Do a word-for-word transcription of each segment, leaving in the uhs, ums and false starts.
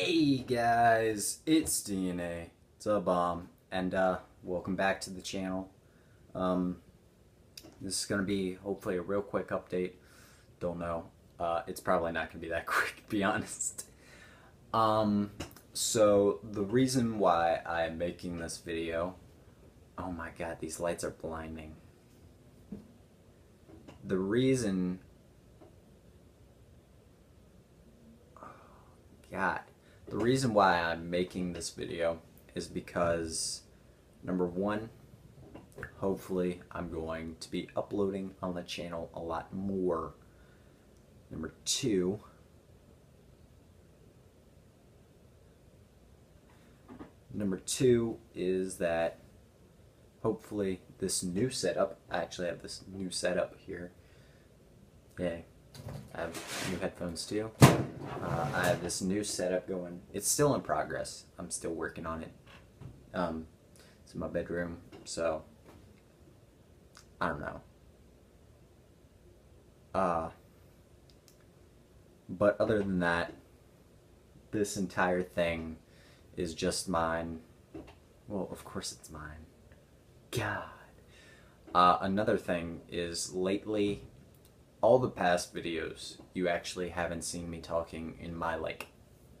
Hey guys, it's D N A, it's a bomb, and uh, welcome back to the channel. Um, this is going to be hopefully a real quick update. Don't know. Uh, it's probably not going to be that quick, to be honest. Um, so the reason why I'm making this video, oh my god, these lights are blinding. The reason, oh god. The reason why I'm making this video is because, number one, hopefully I'm going to be uploading on the channel a lot more. Number two, number two is that hopefully this new setup, I actually have this new setup here, yay. I have new headphones too. Uh, I have this new setup going. It's still in progress. I'm still working on it. Um, it's in my bedroom, so I don't know. Uh, but other than that, this entire thing is just mine. Well, of course it's mine. God. Uh, another thing is lately, all the past videos, you actually haven't seen me talking in my, like,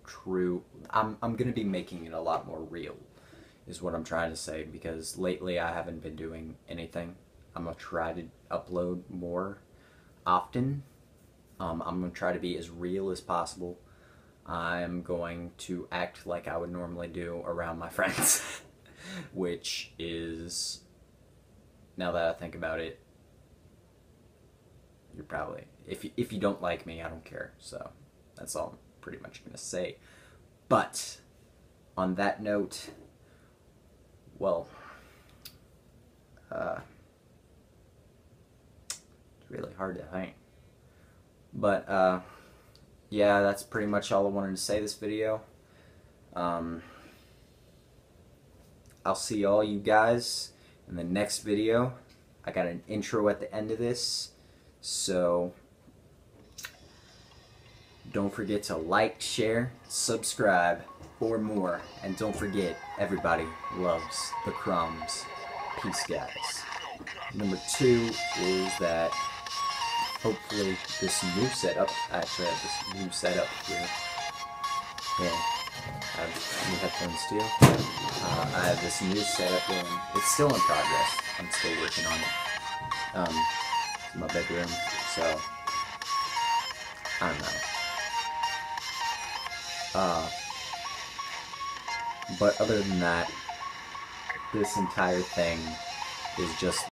true... I'm, I'm going to be making it a lot more real, is what I'm trying to say, because lately I haven't been doing anything. I'm going to try to upload more often. Um, I'm going to try to be as real as possible. I'm going to act like I would normally do around my friends, which is, now that I think about it, you're probably, if you, if you don't like me, I don't care. So that's all I'm pretty much going to say. But on that note, well, uh, it's really hard to think. But uh, yeah, that's pretty much all I wanted to say this video. Um, I'll see all you guys in the next video. I got an intro at the end of this. So, don't forget to like, share, subscribe for more. And don't forget, everybody loves the crumbs. Peace, guys. Number two is that hopefully this new setup, I actually have this new setup here. Yeah, I have new headphones too. Uh, I have this new setup going. It's still in progress. I'm still working on it. Um, my bedroom, so I don't know. Uh, but other than that, this entire thing is just